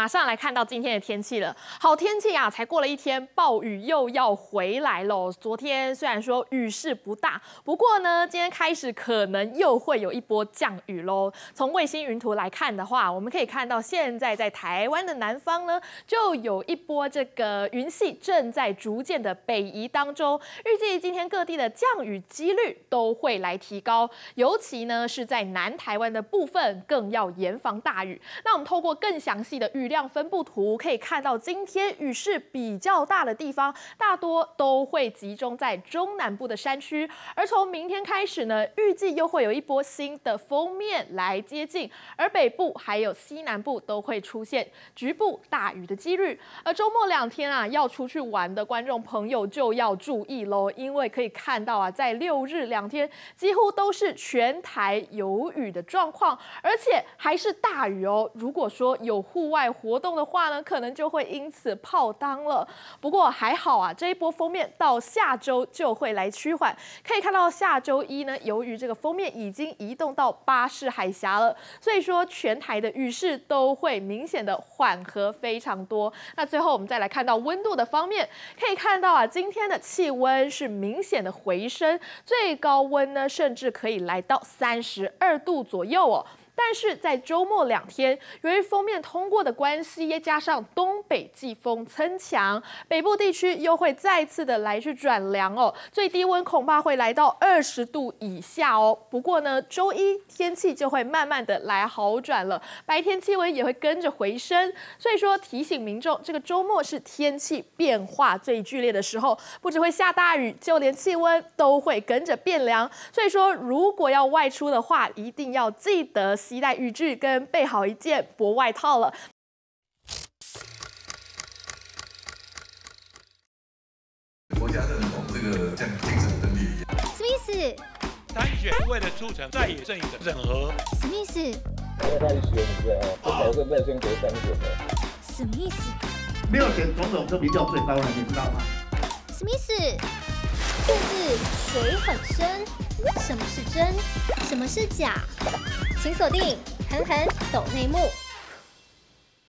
马上来看到今天的天气了，好天气啊，才过了一天，暴雨又要回来喽。昨天虽然说雨势不大，不过呢，今天开始可能又会有一波降雨喽。从卫星云图来看的话，我们可以看到现在在台湾的南方呢，就有一波这个云系正在逐渐的北移当中。预计今天各地的降雨几率都会来提高，尤其呢是在南台湾的部分更要严防大雨。那我们透过更详细的雨量分布图可以看到，今天雨势比较大的地方，大多都会集中在中南部的山区。而从明天开始呢，预计又会有一波新的锋面来接近，而北部还有西南部都会出现局部大雨的几率。而周末2天啊，要出去玩的观众朋友就要注意喽，因为可以看到啊，在6日2天几乎都是全台有雨的状况，而且还是大雨哦。如果说有户外活动的话呢，可能就会因此泡汤了。不过还好啊，这一波锋面到下周就会来趋缓。可以看到下周1呢，由于这个锋面已经移动到巴士海峡了，所以说全台的雨势都会明显的缓和非常多。那最后我们再来看到温度的方面，可以看到啊，今天的气温是明显的回升，最高温呢甚至可以来到32度左右哦。但是在周末2天，由于锋面通过的关系，也加上东北季风增强，北部地区又会再次的来去转凉哦，最低温恐怕会来到20度以下哦。不过呢，周1天气就会慢慢的来好转了，白天气温也会跟着回升，所以说提醒民众，这个周末是天气变化最剧烈的时候，不只会下大雨，就连气温都会跟着变凉。所以说，如果要外出的话，一定要记得携带雨具跟备好一件薄外套了。国家认同这个像精神分裂一样。什么意思？参选为了促成在野阵营的整合。什么意思？因为他一选一个保证在先给3选的。什么意思？没有选总统就民调最高了，你知道吗？什么意思？政治水很深，什么是真，什么是假？请锁定《狠狠抖内幕》。